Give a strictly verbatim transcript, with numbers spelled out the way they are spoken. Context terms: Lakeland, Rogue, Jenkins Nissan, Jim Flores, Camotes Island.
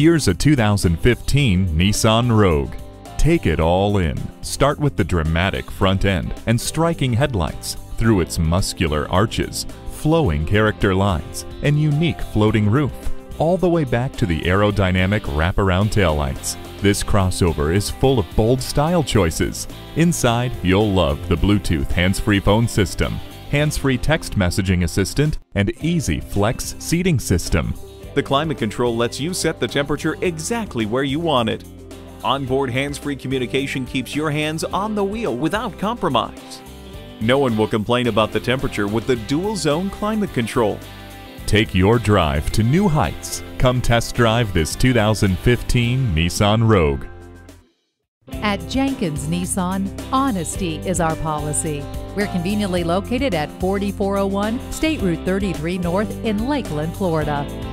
Here's a two thousand fifteen Nissan Rogue. Take it all in. Start with the dramatic front end and striking headlights through its muscular arches, flowing character lines, and unique floating roof, all the way back to the aerodynamic wraparound taillights. This crossover is full of bold style choices. Inside, you'll love the Bluetooth hands-free phone system, hands-free text messaging assistant, and easy flex seating system. The climate control lets you set the temperature exactly where you want it. Onboard hands-free communication keeps your hands on the wheel without compromise. No one will complain about the temperature with the dual-zone climate control. Take your drive to new heights. Come test drive this two thousand fifteen Nissan Rogue. At Jenkins Nissan, honesty is our policy. We're conveniently located at forty-four oh one State Route thirty-three North in Lakeland, Florida.